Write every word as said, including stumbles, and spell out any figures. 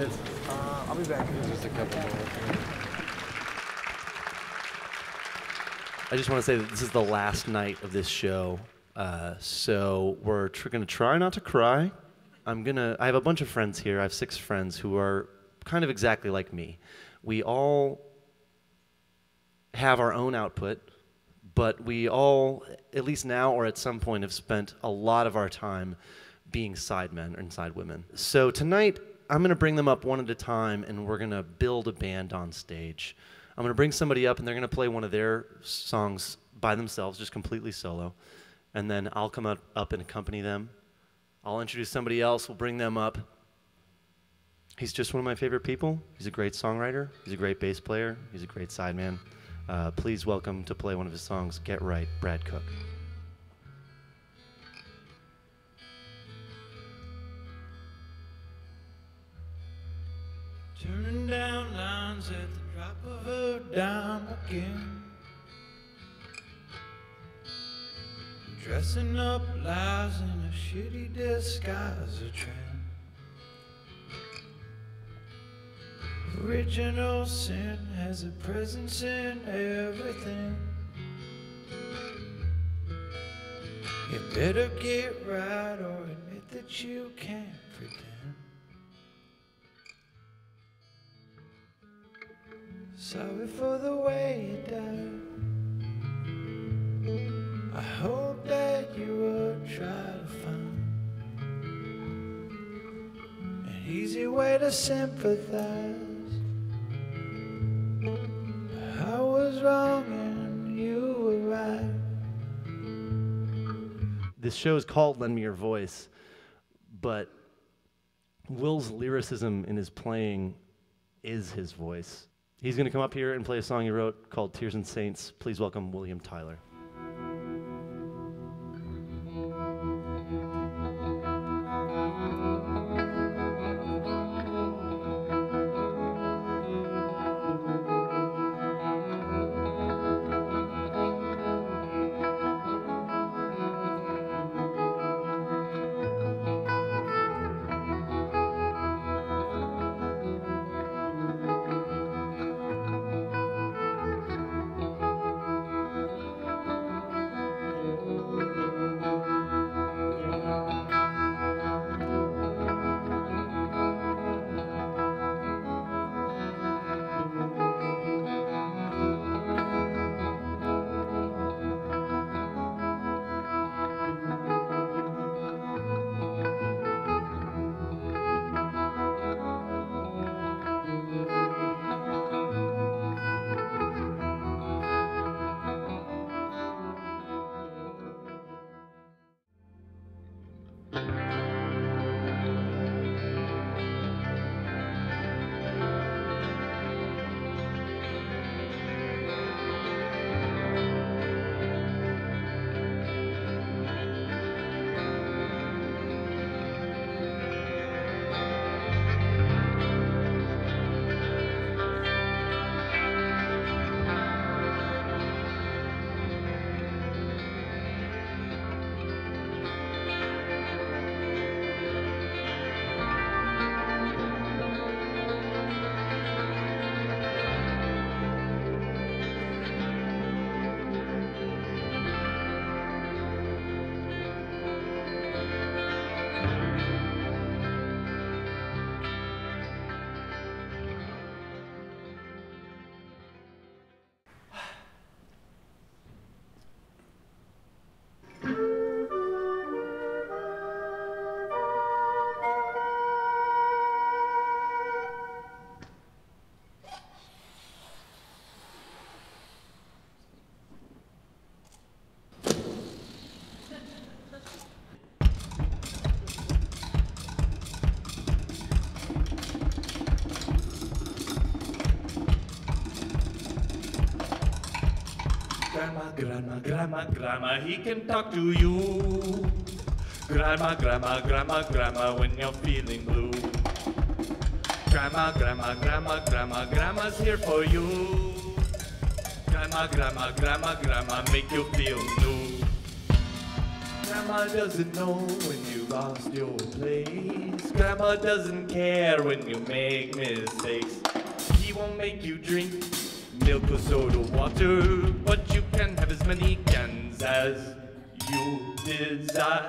kids. Uh, I'll be back in just a couple minutes. I just want to say that this is the last night of this show, uh, so we're tr going to try not to cry. I'm gonna. I have a bunch of friends here. I have six friends who are kind of exactly like me. We all have our own output, but we all, at least now or at some point, have spent a lot of our time being sidemen and sidewomen. So tonight, I'm gonna bring them up one at a time, and we're gonna build a band on stage. I'm going to bring somebody up, and they're going to play one of their songs by themselves, just completely solo. And then I'll come up, up and accompany them. I'll introduce somebody else. We'll bring them up. He's just one of my favorite people. He's a great songwriter. He's a great bass player. He's a great sideman. Uh, please welcome to play one of his songs, Get Right, Brad Cook. Turning down lines at the drop of a dime again, dressing up lies in a shitty disguise, a trend. Original sin has a presence in everything. You better get right or admit that you can't pretend. Sorry for the way you died. I hope that you will try to find an easy way to sympathize. I was wrong and you were right. This show is called Lend Me Your Voice, but Will's lyricism in his playing is his voice. He's going to come up here and play a song he wrote called Tears and Saints. Please welcome William Tyler. Grandma, grandma, grandma, grandma, he can talk to you. Grandma, grandma, grandma, grandma, when you're feeling blue. Grandma, grandma, grandma, grandma, grandma's here for you. Grandma, grandma, grandma, grandma, make you feel new. Grandma, Grandma doesn't know when you lost your place. Grandma doesn't care when you make mistakes. He won't make you drink milk or soda water, but you can have as many cans as you desire.